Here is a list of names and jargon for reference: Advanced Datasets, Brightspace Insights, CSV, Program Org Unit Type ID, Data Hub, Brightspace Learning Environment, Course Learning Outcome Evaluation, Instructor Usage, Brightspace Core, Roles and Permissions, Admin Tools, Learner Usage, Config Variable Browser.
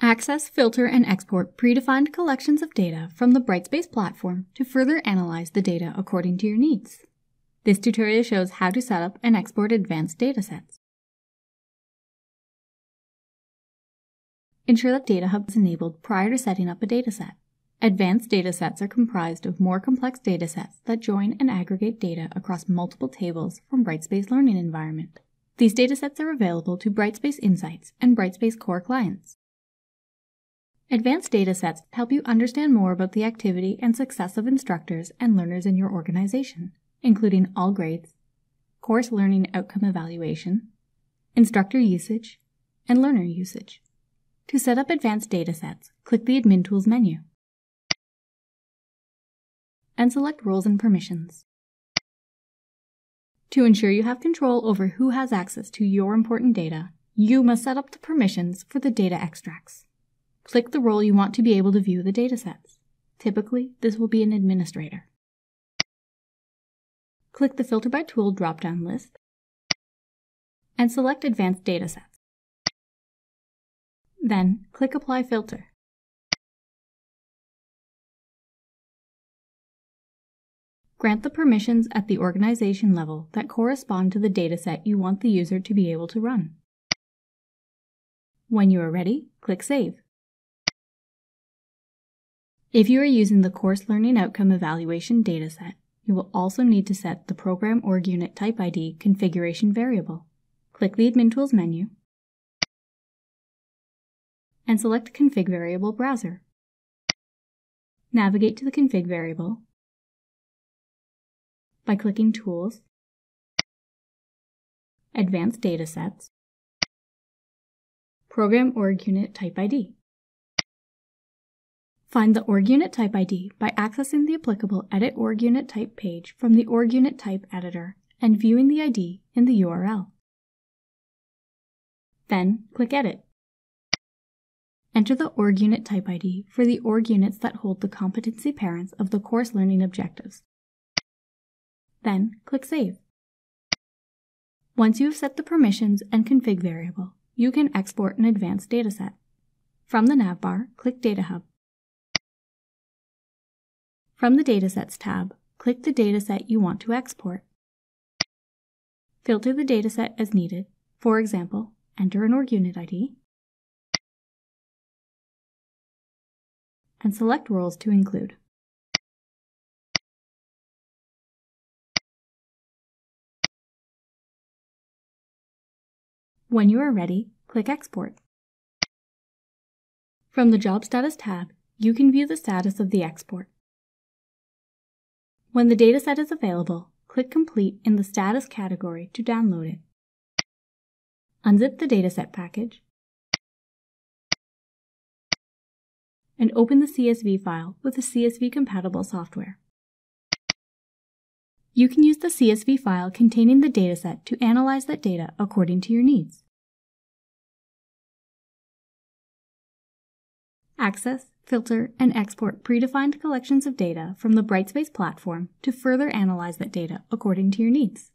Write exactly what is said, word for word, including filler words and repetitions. Access, filter, and export predefined collections of data from the Brightspace platform to further analyze the data according to your needs. This tutorial shows how to set up and export advanced datasets. Ensure that Data Hub is enabled prior to setting up a dataset. Advanced datasets are comprised of more complex datasets that join and aggregate data across multiple tables from Brightspace Learning Environment. These datasets are available to Brightspace Insights and Brightspace Core clients. Advanced datasets help you understand more about the activity and success of instructors and learners in your organization, including all grades, Course Learning Outcome Evaluation, Instructor Usage, and Learner Usage. To set up advanced datasets, click the Admin Tools menu and select Roles and Permissions. To ensure you have control over who has access to your important data, you must set up the permissions for the data extracts. Click the role you want to be able to view the datasets. Typically, this will be an administrator. Click the Filter by Tool drop-down list and select Advanced Datasets. Then, click Apply Filter. Grant the permissions at the organization level that correspond to the dataset you want the user to be able to run. When you are ready, click Save. If you are using the Course Learning Outcome Evaluation dataset, you will also need to set the Program Org Unit Type I D configuration variable. Click the Admin Tools menu and select Config Variable Browser. Navigate to the config variable by clicking Tools, Advanced Datasets, Program Org Unit Type I D. Find the Org Unit Type I D by accessing the applicable Edit Org Unit Type page from the Org Unit Type editor and viewing the I D in the U R L. Then, click Edit. Enter the Org Unit Type I D for the org units that hold the competency parents of the course learning objectives. Then, click Save. Once you have set the permissions and config variable, you can export an advanced dataset. From the navbar, click Data Hub. From the Datasets tab, click the dataset you want to export. Filter the dataset as needed. For example, enter an org unit I D and select roles to include. When you are ready, click Export. From the Job Status tab, you can view the status of the export. When the dataset is available, click Complete in the Status category to download it. Unzip the dataset package and open the C S V file with the C S V-compatible software. You can use the C S V file containing the dataset to analyze that data according to your needs. Access, filter, and export predefined collections of data from the Brightspace platform to further analyze that data according to your needs.